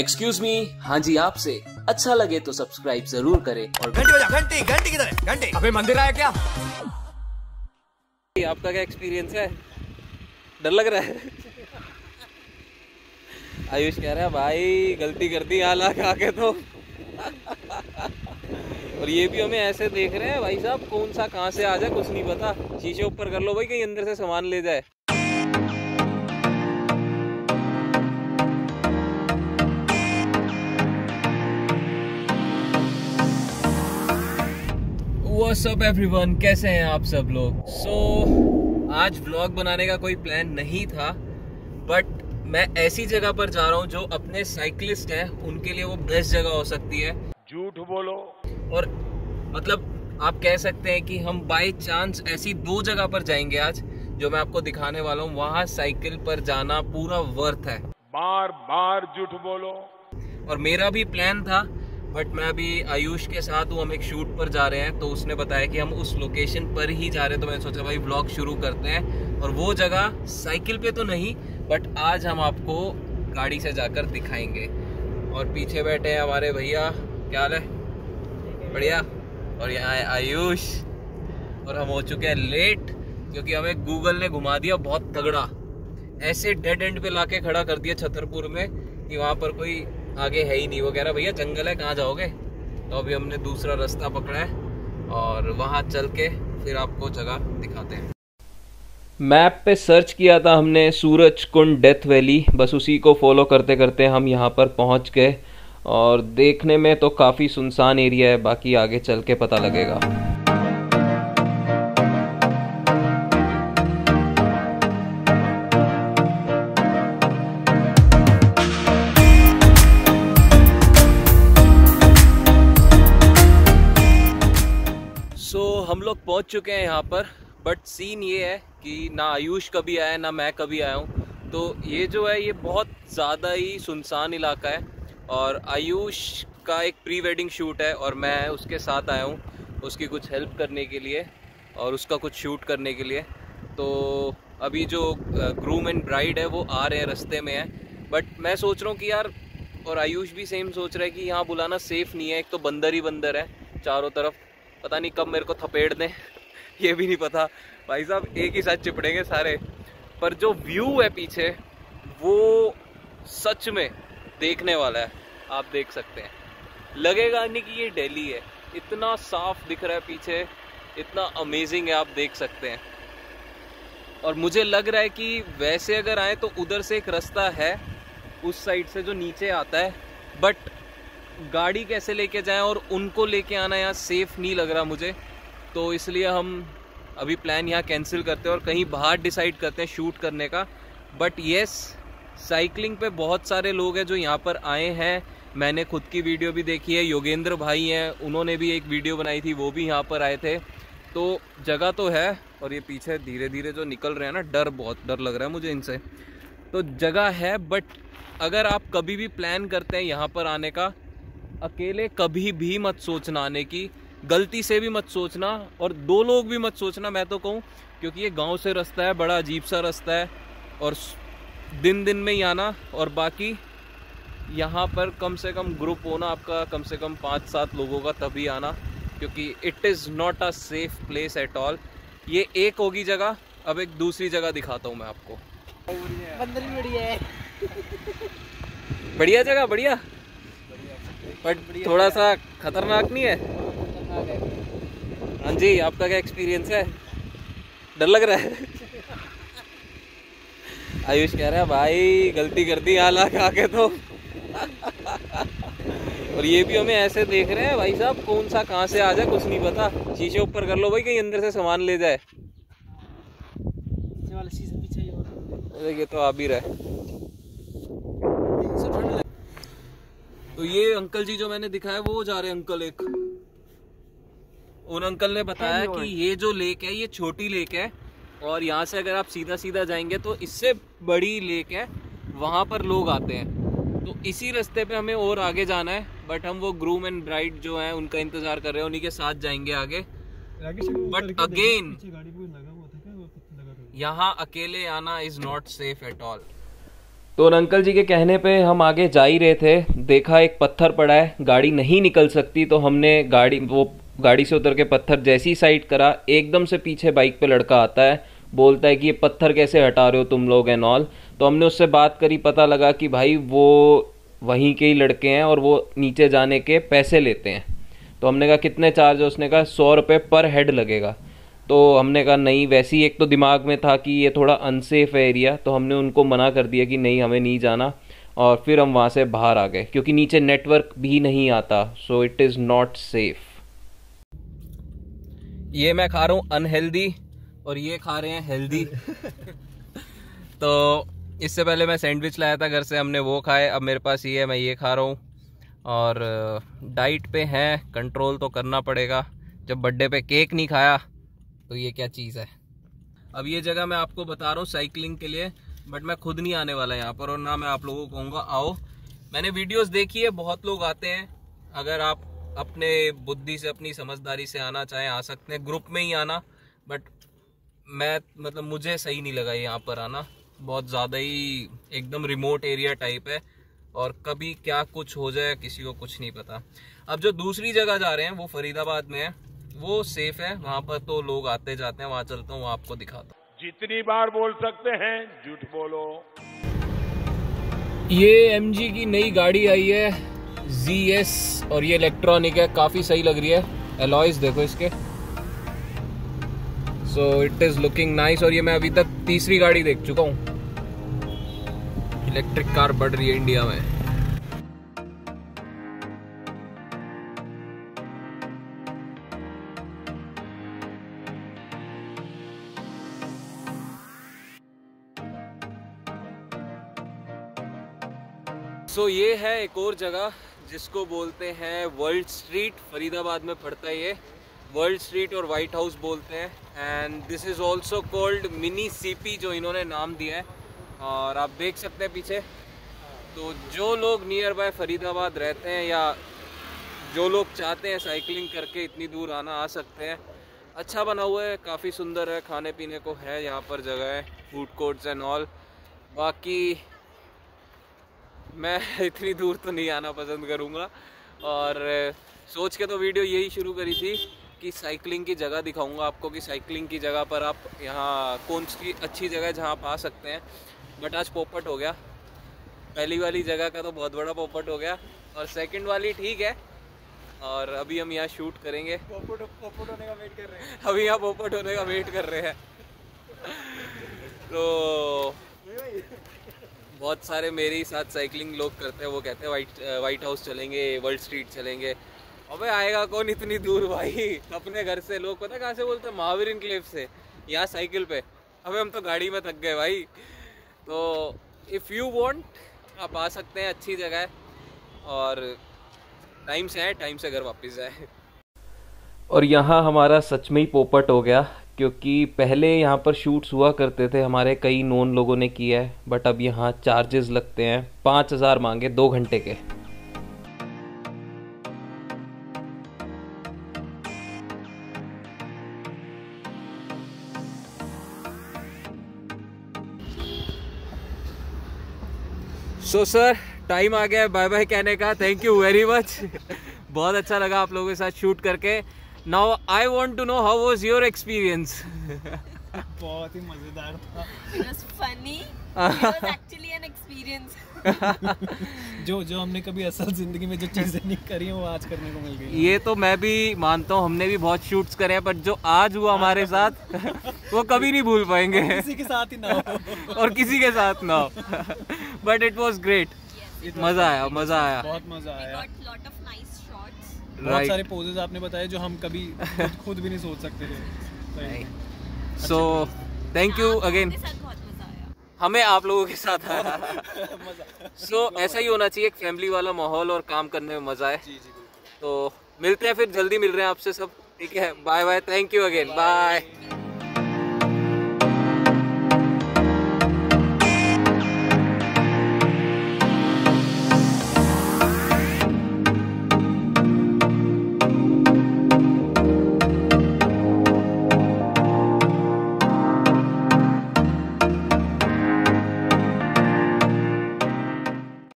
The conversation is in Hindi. एक्सक्यूज मी, हाँ जी आपसे अच्छा लगे तो सब्सक्राइब जरूर करें। और घंटी बजा, घंटी घंटी किधर है? घंटी अबे मंदिर आया क्या? आपका क्या एक्सपीरियंस है? डर लग रहा है? आयुष कह रहा है भाई गलती कर दी आला खा के तो। और ये भी हमें ऐसे देख रहे हैं भाई साहब, कौन सा कहाँ से आ जाए कुछ नहीं पता। शीशे ऊपर कर लो भाई, कहीं अंदर से सामान ले जाए। व्हाट्स अप एवरीवन, कैसे हैं आप सब लोग? सो आज व्लॉग बनाने का कोई प्लान नहीं था, बट मैं ऐसी जगह पर जा रहा हूँ जो अपने साइकिलिस्ट हैं उनके लिए वो बेस्ट जगह हो सकती है। झूठ बोलो। और मतलब आप कह सकते हैं कि हम बाय चांस ऐसी दो जगह पर जाएंगे आज, जो मैं आपको दिखाने वाला हूँ। वहाँ साइकिल पर जाना पूरा वर्थ है। बार बार झूठ बोलो। और मेरा भी प्लान था, बट मैं अभी आयुष के साथ हूँ, हम एक शूट पर जा रहे हैं, तो उसने बताया कि हम उस लोकेशन पर ही जा रहे हैं, तो मैंने सोचा भाई व्लॉग शुरू करते हैं। और वो जगह साइकिल पे तो नहीं, बट आज हम आपको गाड़ी से जाकर दिखाएंगे। और पीछे बैठे हैं हमारे भैया, क्या हाल है? बढ़िया। और यहाँ है आयुष। और हम हो चुके हैं लेट, क्योंकि हमें गूगल ने घुमा दिया बहुत तगड़ा, ऐसे डेड एंड पे ला के खड़ा कर दिया छतरपुर में कि वहाँ पर कोई आगे है ही नहीं। वो कह रहा भैया जंगल है, कहाँ जाओगे? तो अभी हमने दूसरा रास्ता पकड़ा है और वहाँ चल के फिर आपको जगह दिखाते हैं। मैप पे सर्च किया था हमने सूरज कुंड डेथ वैली, बस उसी को फॉलो करते करते हम यहाँ पर पहुँच गए। और देखने में तो काफ़ी सुनसान एरिया है, बाकी आगे चल के पता लगेगा। हम लोग पहुंच चुके हैं यहाँ पर, बट सीन ये है कि ना आयुष कभी आया ना मैं कभी आया हूँ, तो ये जो है ये बहुत ज़्यादा ही सुनसान इलाका है। और आयुष का एक प्री वेडिंग शूट है और मैं उसके साथ आया हूँ उसकी कुछ हेल्प करने के लिए और उसका कुछ शूट करने के लिए। तो अभी जो ग्रूम एंड ब्राइड है वो आ रहे हैं, रास्ते में है। बट मैं सोच रहा हूँ कि यार, और आयुष भी सेम सोच रहा है कि यहाँ बुलाना सेफ़ नहीं है, एक तो बंदर ही बंदर है चारों तरफ, पता नहीं कब मेरे को थपेड़ दें ये भी नहीं पता। भाई साहब एक ही साथ चिपड़ेंगे सारे। पर जो व्यू है पीछे वो सच में देखने वाला है, आप देख सकते हैं, लगेगा नहीं कि ये दिल्ली है, इतना साफ दिख रहा है पीछे, इतना अमेजिंग है, आप देख सकते हैं। और मुझे लग रहा है कि वैसे अगर आए तो उधर से एक रास्ता है उस साइड से जो नीचे आता है, बट गाड़ी कैसे लेके जाएं और उनको लेके आना यहाँ सेफ़ नहीं लग रहा मुझे, तो इसलिए हम अभी प्लान यहाँ कैंसिल करते हैं और कहीं बाहर डिसाइड करते हैं शूट करने का। बट येस, साइकिलिंग पे बहुत सारे लोग हैं जो यहाँ पर आए हैं, मैंने खुद की वीडियो भी देखी है, योगेंद्र भाई हैं उन्होंने भी एक वीडियो बनाई थी, वो भी यहाँ पर आए थे, तो जगह तो है। और ये पीछे धीरे धीरे जो निकल रहे हैं ना, डर, बहुत डर लग रहा है मुझे इनसे, तो जगह है। बट अगर आप कभी भी प्लान करते हैं यहाँ पर आने का, अकेले कभी भी मत सोचना आने की, गलती से भी मत सोचना और दो लोग भी मत सोचना, मैं तो कहूँ, क्योंकि ये गांव से रास्ता है, बड़ा अजीब सा रास्ता है और दिन दिन में ही आना। और बाकी यहाँ पर कम से कम ग्रुप होना आपका, कम से कम 5-7 लोगों का, तभी आना, क्योंकि it is not a safe place at all. ये एक होगी जगह। अब एक दूसरी जगह दिखाता हूँ मैं आपको। बढ़िया जगह, बढ़िया, बट थोड़ा सा खतरनाक नहीं है? हाँ जी, आपका क्या एक्सपीरियंस है? डर लग रहा है? आयुष कह रहा है भाई गलती कर दी आला खा के तो। और ये भी हमें ऐसे देख रहे हैं भाई साहब, कौन सा कहाँ से आ जाए कुछ नहीं पता। शीशे ऊपर कर लो भाई, कहीं अंदर से सामान ले जाए। ये तो आ भी रहा है। तो ये अंकल जी जो मैंने दिखाया वो जा रहे अंकल, एक उन अंकल ने बताया कि ये जो लेक है ये छोटी लेक है और यहाँ से अगर आप सीधा सीधा जाएंगे तो इससे बड़ी लेक है, वहाँ पर लोग आते हैं। तो इसी रास्ते पे हमें और आगे जाना है, बट हम वो ग्रूम एंड ब्राइड जो हैं उनका इंतजार कर रहे हैं, उन्हीं के साथ जाएंगे आगे। बट अगेन यहाँ अकेले आना is not safe at all. तो अंकल जी के कहने पे हम आगे जा ही रहे थे, देखा एक पत्थर पड़ा है, गाड़ी नहीं निकल सकती, तो हमने गाड़ी से उतर के पत्थर जैसी साइड करा, एकदम से पीछे बाइक पे लड़का आता है, बोलता है कि ये पत्थर कैसे हटा रहे हो तुम लोग एंड ऑल। तो हमने उससे बात करी, पता लगा कि भाई वो वहीं के ही लड़के हैं और वो नीचे जाने के पैसे लेते हैं। तो हमने कहा कितने चार्ज है, उसने कहा 100 रुपये पर हेड लगेगा। तो हमने कहा नहीं, वैसे ही एक तो दिमाग में था कि ये थोड़ा अनसेफ है एरिया, तो हमने उनको मना कर दिया कि नहीं हमें नहीं जाना, और फिर हम वहाँ से बाहर आ गए क्योंकि नीचे नेटवर्क भी नहीं आता, so it is not safe. ये मैं खा रहा हूँ अनहेल्दी और ये खा रहे हैं हेल्दी। तो इससे पहले मैं सैंडविच लाया था घर से, हमने वो खाए, अब मेरे पास ये है, मैं ये खा रहा हूँ। और डाइट पे हैं, कंट्रोल तो करना पड़ेगा, जब बर्थडे पे केक नहीं खाया तो ये क्या चीज़ है। अब ये जगह मैं आपको बता रहा हूँ साइकिलिंग के लिए, बट मैं खुद नहीं आने वाला यहाँ पर, और ना मैं आप लोगों को कहूँगा आओ। मैंने वीडियोस देखी है, बहुत लोग आते हैं, अगर आप अपने बुद्धि से अपनी समझदारी से आना चाहें आ सकते हैं, ग्रुप में ही आना, बट मैं मतलब मुझे सही नहीं लगा यहाँ पर आना, बहुत ज़्यादा ही एकदम रिमोट एरिया टाइप है और कभी क्या कुछ हो जाए किसी को कुछ नहीं पता। अब जो दूसरी जगह जा रहे हैं वो फरीदाबाद में है, वो सेफ है, वहाँ पर तो लोग आते जाते हैं, वहाँ चलता हूँ, वहाँ आपको दिखाता हूँ। जितनी बार बोल सकते हैं झूठ बोलो। ये एमजी की नई गाड़ी आई है ZS और ये इलेक्ट्रॉनिक है, काफ़ी सही लग रही है, एलॉयज देखो इसके, so it is looking nice. और ये मैं अभी तक तीसरी गाड़ी देख चुका हूँ। इलेक्ट्रिक कार बढ़ रही है इंडिया में। सो ये है एक और जगह जिसको बोलते हैं वर्ल्ड स्ट्रीट, फरीदाबाद में पड़ता है ये, वर्ल्ड स्ट्रीट और वाइट हाउस बोलते हैं, and this is also called mini CP जो इन्होंने नाम दिया है। और आप देख सकते हैं पीछे, तो जो लोग नियर बाय फरीदाबाद रहते हैं या जो लोग चाहते हैं साइकिलिंग करके इतनी दूर आना आ सकते हैं। अच्छा बना हुआ है, काफ़ी सुंदर है, खाने पीने को है यहाँ पर जगह, है फूड कोर्ट्स एंड ऑल। बाकी मैं इतनी दूर तो नहीं आना पसंद करूँगा, और सोच के तो वीडियो यही शुरू करी थी कि साइकिलिंग की जगह दिखाऊंगा आपको, कि साइकिलिंग की जगह पर आप यहाँ कौन सी अच्छी जगह है जहाँ आप आ सकते हैं, बट आज पोपट हो गया। पहली वाली जगह का तो बहुत बड़ा पोपट हो गया, और सेकंड वाली ठीक है, और अभी हम यहाँ शूट करेंगे। पोपट होने का वेट कर रहे हैं, अभी यहाँ पोपट होने का वेट कर रहे हैं। तो बहुत सारे मेरे ही साथ साइकिलिंग लोग करते हैं, वो कहते हैं वाइट हाउस चलेंगे, वर्ल्ड स्ट्रीट चलेंगे, अबे आएगा कौन इतनी दूर भाई। अपने घर से लोग पता कहाँ से बोलते हैं, महावीर इनक्लेव से, यहाँ साइकिल पे, अबे हम तो गाड़ी में थक गए भाई। तो इफ़ यू वांट आप आ सकते हैं, अच्छी जगह है, और टाइम से आए, टाइम से घर वापस जाए। और यहाँ हमारा सच में ही पोपट हो गया, क्योंकि पहले यहाँ पर शूट्स हुआ करते थे, हमारे कई नॉन लोगों ने किया है, बट अब यहाँ चार्जेस लगते हैं, 5000 मांगे 2 घंटे के। सो सर टाइम आ गया है बाय बाय कहने का, थैंक यू वेरी मच। बहुत अच्छा लगा आप लोगों के साथ शूट करके। Now I want to know how was your experience. बहुत ही मजेदार था, it was funny, it was actually an experience. जो हमने कभी असल जिंदगी में जो चीजें नहीं करी हैं वो आज करने को मिल गई। ये तो मैं भी मानता हूँ, हमने भी बहुत शूट्स करे हैं, बट जो आज हुआ हमारे साथ वो कभी नहीं भूल पाएंगे, किसी के साथ ही ना हो, और किसी के साथ ना हो, बट इट वाज ग्रेट, मजा आया, बहुत मजा आया। लॉट ऑफ नाइस शॉट्स, बहुत सारे पोजेस आपने बताए जो हम कभी खुद भी नहीं सोच सकते थे। सो थैंक यू अगेन, हमें आप लोगों के साथ आया। सो ऐसा ही होना चाहिए, एक फैमिली वाला माहौल और काम करने में मजा है। तो मिलते हैं फिर, जल्दी मिल रहे हैं आपसे सब, ठीक है, bye bye, thank you again, bye.